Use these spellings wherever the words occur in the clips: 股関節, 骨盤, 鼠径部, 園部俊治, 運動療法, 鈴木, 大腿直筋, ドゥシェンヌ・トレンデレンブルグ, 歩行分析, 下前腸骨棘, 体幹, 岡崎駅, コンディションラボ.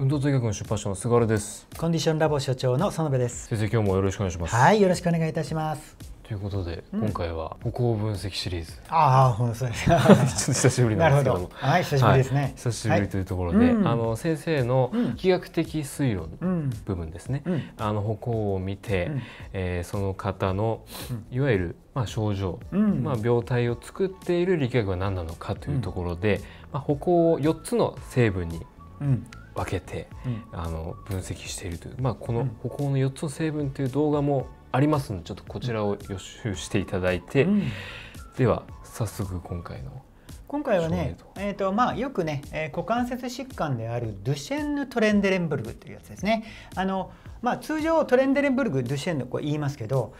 運動通学の出版社の菅原です。コンディションラボ所長の園部です。先生、今日もよろしくお願いします。はい、よろしくお願いいたします。ということで、今回は歩行分析シリーズ。ああ、ほんとそうです。ちょっと久しぶりなんですけども。はい、久しぶりですね。久しぶりというところで、先生の幾何学的推論部分ですね。歩行を見て、その方のいわゆる症状、病態を作っている力学は何なのかというところで、歩行を4つの成分に分けて分析しているという、この歩行の4つの成分という動画もありますので、ちょっとこちらを予習していただいて、では早速今回はね、よくね、股関節疾患であるドゥシェンヌ・トレンデレンブルグというやつですね。通常トレンデレンブルグ、ドゥシェンヌこう言いますけど、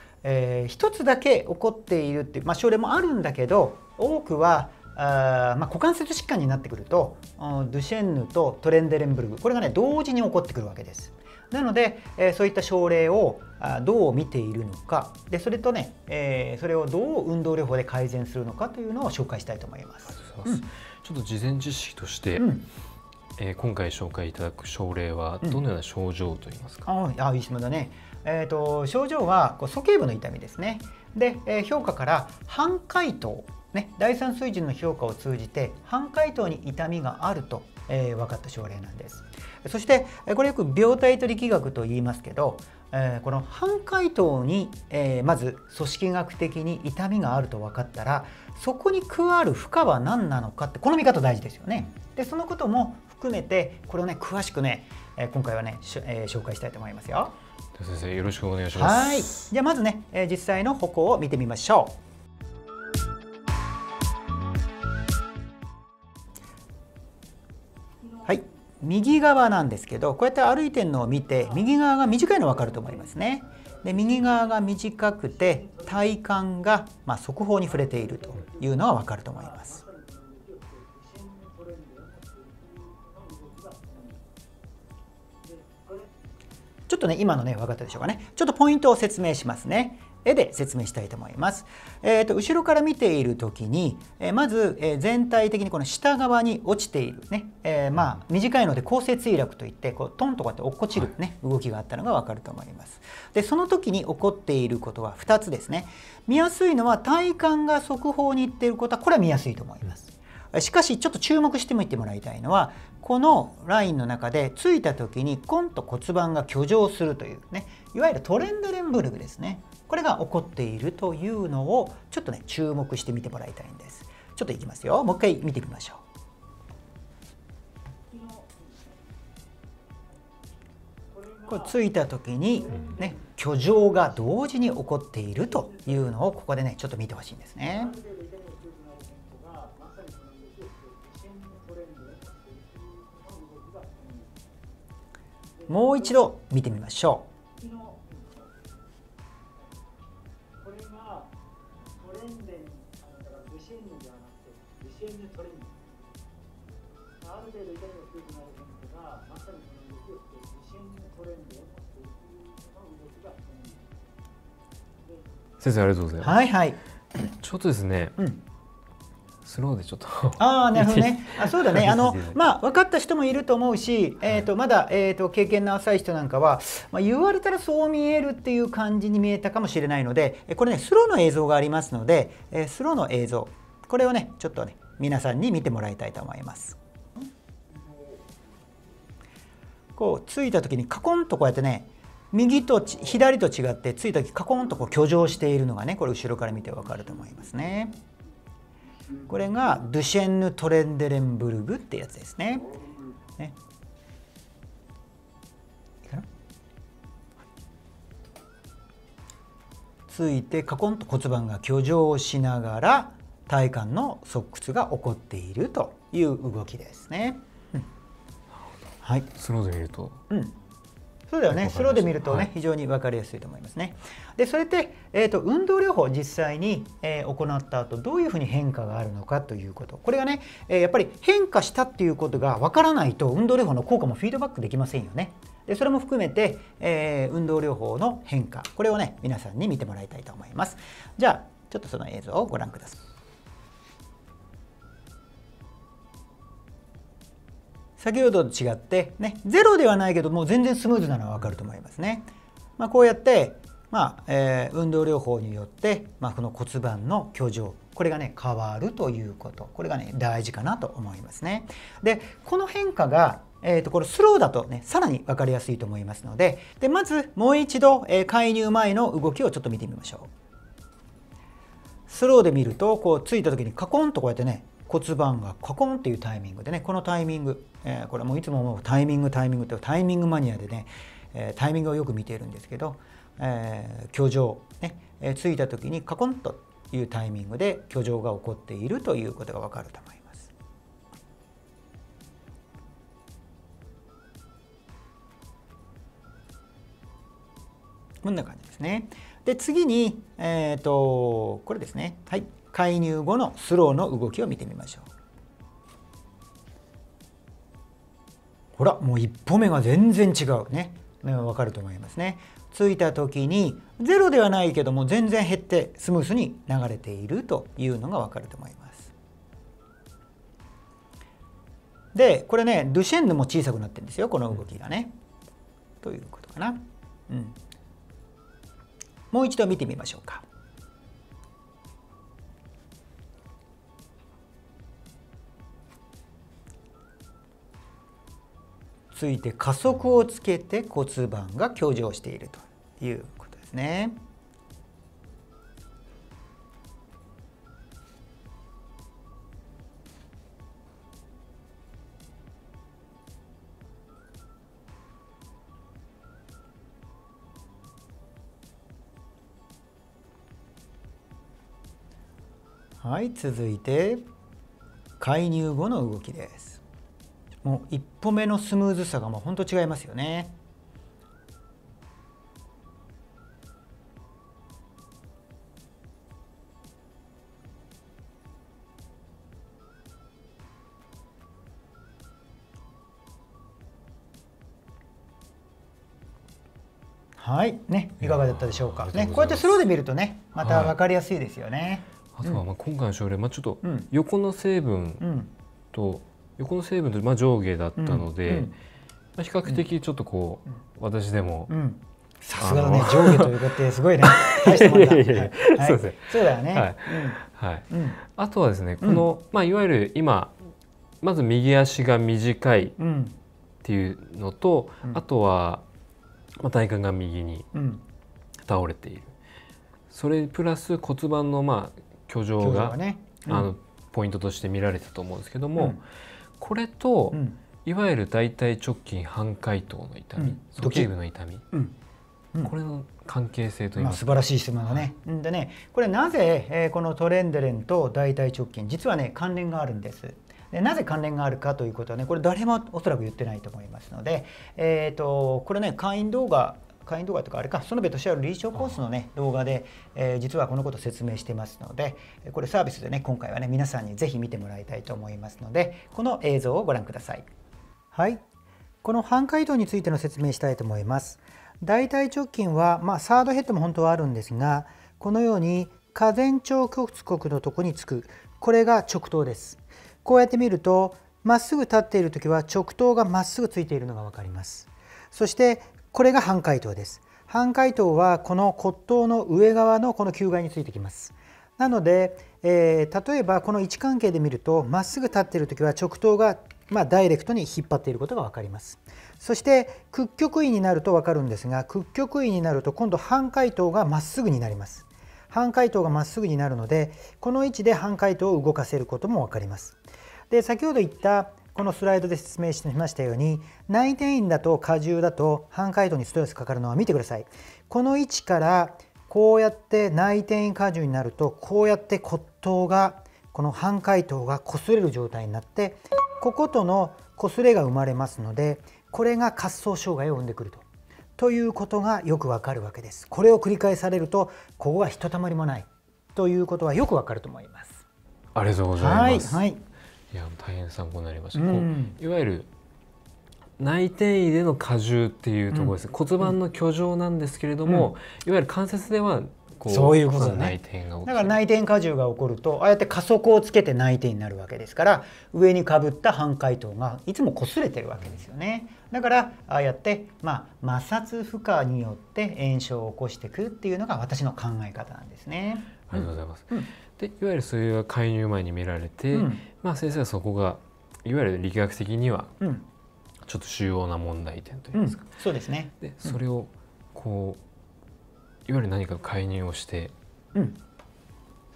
一つだけ起こっているっていう、症例もあるんだけど、多くは股関節疾患になってくると、ドゥシェンヌとトレンデレンブルグ、これがね同時に起こってくるわけです。なので、そういった症例をどう見ているのか、でそれとね、それをどう運動療法で改善するのかというのを紹介したいと思います。ちょっと事前知識として、今回紹介いただく症例はどのような症状と言いますか？いい質問だね。症状は鼠径部の痛みですね。で、評価から半回答。第三水準の評価を通じて半回答に痛みがあると、分かった症例なんです。そしてこれよく病態と力学と言いますけど、この半回答に、まず組織学的に痛みがあると分かったら、そこに加わる負荷は何なのかって、この見方大事ですよね。でそのことも含めて、これをね詳しくね今回はね、紹介したいと思いますよ。先生、よろしくお願いします。はい、じゃあまずね、実際の歩行を見てみましょう。右側なんですけど、こうやって歩いてるのを見て右側が短いの分かると思いますね。で右側が短くて体幹が側方に触れているというのは分かると思います。ちょっとね今のね分かったでしょうかね。ちょっとポイントを説明しますね。絵で説明したいと思います。後ろから見ている時に、まず、全体的にこの下側に落ちているね、短いので構成墜落といって、トンとこうやって落っこちる、動きがあったのが分かると思います。でその時に起こっていることは2つですね。見やすいのは体幹が側方に行っていることは、これは見やすいと思います。しかしちょっと注目してみてもらいたいのは、このラインの中でついた時にコンと骨盤が挙上するというね、いわゆるトレンデレンブルグですね。これが起こっているというのをちょっとね注目してみてもらいたいんです。ちょっといきますよ。もう一回見てみましょう。これついた時にね、挙上が同時に起こっているというのを、ここでねちょっと見てほしいんですね。もう一度見てみましょう。先生、ありがとうございます。はいはい。ちょっとですね。スローでちょっと。なるほどね。そうだね。分かった人もいると思うし、まだ経験の浅い人なんかは、言われたらそう見えるっていう感じに見えたかもしれないので、これねスローの映像がありますので、スローの映像、これをねちょっとね皆さんに見てもらいたいと思います。こうついた時にカコンとこうやってね、右と左と違ってついた時カコンとこう挙上しているのがね、これ後ろから見てわかると思いますね。これがドゥシェンヌ・トレンデレンブルグってやつですね。ついてカコンと骨盤が挙上しながら体幹の側屈が起こっているという動きですね。スローで見ると、そうだよね。スローで見るとね、非常に分かりやすいと思いますね。でそれで、運動療法実際に、行った後どういうふうに変化があるのかということ、これがね、やっぱり変化したっていうことが分からないと運動療法の効果もフィードバックできませんよね。でそれも含めて、運動療法の変化、これをね皆さんに見てもらいたいと思います。じゃあちょっとその映像をご覧ください。先ほどと違ってね、ゼロではないけどもう全然スムーズなのは分かると思いますね。こうやって、運動療法によって、この骨盤の居上、これがね変わるということ、これがね大事かなと思いますね。でこの変化が、これスローだとねさらに分かりやすいと思いますので、まずもう一度、介入前の動きをちょっと見てみましょう。スローで見るとこうついた時にカコンとこうやってね骨盤がカコンっていうタイミングでね、このタイミング、これもういつも思うタイミングってタイミングマニアでね、タイミングをよく見ているんですけど、挙上ね、ついた時にカコンというタイミングで挙上が起こっているということが分かると思います。こんな感じですね。で次に、これですね、はい、介入後のスローの動きを見てみましょう。ほらもう一歩目が全然違うね、分かると思いますね。ついた時にゼロではないけども全然減ってスムースに流れているというのが分かると思います。でこれねドゥシェンヌも小さくなってるんですよ、この動きがね。ということかな。もう一度見てみましょうか。ついて加速をつけて骨盤が挙上しているということですね。はい、続いて介入後の動きです。もう一歩目のスムーズさがもう本当違いますよね。はい、ね、いかがだったでしょうか。ね、こうやってスローで見るとね、また分かりやすいですよね。はい、あとは今回の症例、ちょっと横の成分と上下だったので、比較的ちょっとこう私でもさすがだね、上下というかってすごいね、大したもんだ。そうだよね。あとはですね、このいわゆる今まず右足が短いっていうのと、あとは体幹が右に倒れている、それプラス骨盤の挙上がポイントとして見られたと思うんですけども、これと、いわゆる大腿直筋半解凍の痛み、鼠径部の痛み、これの関係性というのは素晴らしい質問だね。でね、これなぜ、このトレンデレンと大腿直筋実はね関連があるんです。でなぜ関連があるかということはね、これ誰もおそらく言ってないと思いますので、これね会員動画とかあれか、園部俊治臨床コースのね動画で、実はこのことを説明してますので、これサービスでね今回はね皆さんにぜひ見てもらいたいと思いますので、この映像をご覧ください。はい、この半解凍についての説明したいと思います。大腿直筋はサードヘッドも本当はあるんですが、このように下前腸骨骨のとこにつく、これが直頭です。こうやって見るとまっすぐ立っている時は直頭がまっすぐついているのが分かります。そしてこれが半解凍です。半解凍はこの骨頭の上側のこの球外についてきます。なので、例えばこの位置関係で見るとまっすぐ立っている時は直頭がダイレクトに引っ張っていることが分かります。そして屈曲位になると分かるんですが、屈曲位になると今度半解凍がまっすぐになります。半解凍がまっすぐになるので、この位置で半解凍を動かせることも分かります。で先ほど言ったこのスライドで説明しましたように、内転位だと荷重だと半解凍にストレスかかるのは見てください。この位置からこうやって内転位荷重になると、こうやって骨頭がこの半解凍が擦れる状態になって、こことの擦れが生まれますので、これが滑走障害を生んでくるということがよくわかるわけです。これを繰り返されるとここがひとたまりもないということはよくわかると思います。ありがとうございます。はい、はい、いや大変参考になりました。いわゆる内転位での荷重っていうところです。骨盤の挙上なんですけれども、いわゆる関節ではそういうことね。だから内転荷重が起こると、ああやって加速をつけて内転になるわけですから、上にかぶった半回転がいつも擦れてるわけですよね。だからああやって、摩擦負荷によって炎症を起こしてくっていうのが私の考え方なんですね。ありがとうございます。で、いわゆるそれが介入前に見られて、先生はそこがいわゆる力学的にはちょっと主要な問題点といいますか、そうですね。で、それをこういわゆる何か介入をして変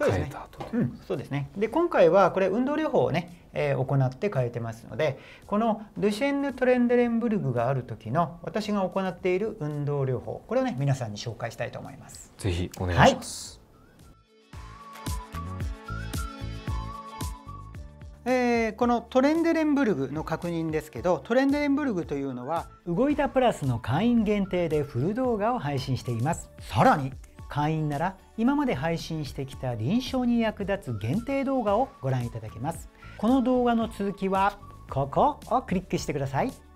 えたと。そうですね。で、今回はこれ運動療法をね、行って変えてますので、このドゥシェンヌ・トレンデレンブルグがある時の私が行っている運動療法、これをね皆さんに紹介したいと思います。ぜひお願いします。はい、このトレンデレンブルグの確認ですけど、トレンデレンブルグというのは動いたプラスの会員限定でフル動画を配信しています。さらに会員なら今まで配信してきた臨床に役立つ限定動画をご覧いただけます。この動画の続きはここをクリックしてください。